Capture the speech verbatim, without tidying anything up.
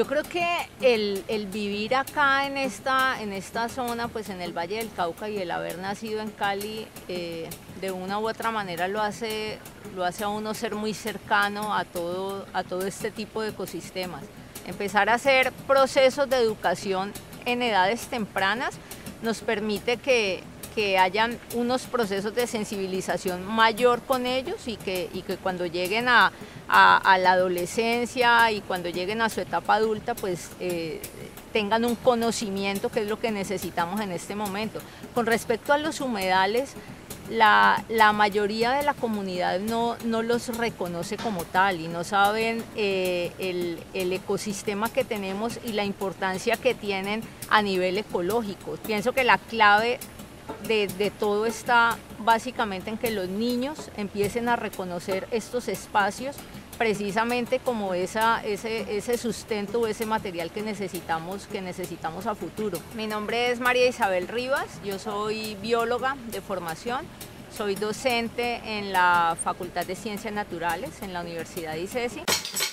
Yo creo que el, el vivir acá en esta, en esta zona, pues en el Valle del Cauca, y el haber nacido en Cali, eh, de una u otra manera lo hace, lo hace a uno ser muy cercano a todo, a todo este tipo de ecosistemas. Empezar a hacer procesos de educación en edades tempranas nos permite que, que hayan unos procesos de sensibilización mayor con ellos y que, y que cuando lleguen a, a, a la adolescencia y cuando lleguen a su etapa adulta, pues eh, tengan un conocimiento, que es lo que necesitamos en este momento. Con respecto a los humedales, la, la mayoría de la comunidad no, no los reconoce como tal y no saben eh, el, el ecosistema que tenemos y la importancia que tienen a nivel ecológico. Pienso que la clave De, de todo está básicamente en que los niños empiecen a reconocer estos espacios precisamente como esa, ese, ese sustento o ese material que necesitamos, que necesitamos a futuro. Mi nombre es María Isabel Rivas, yo soy bióloga de formación, soy docente en la Facultad de Ciencias Naturales en la Universidad de ICESI.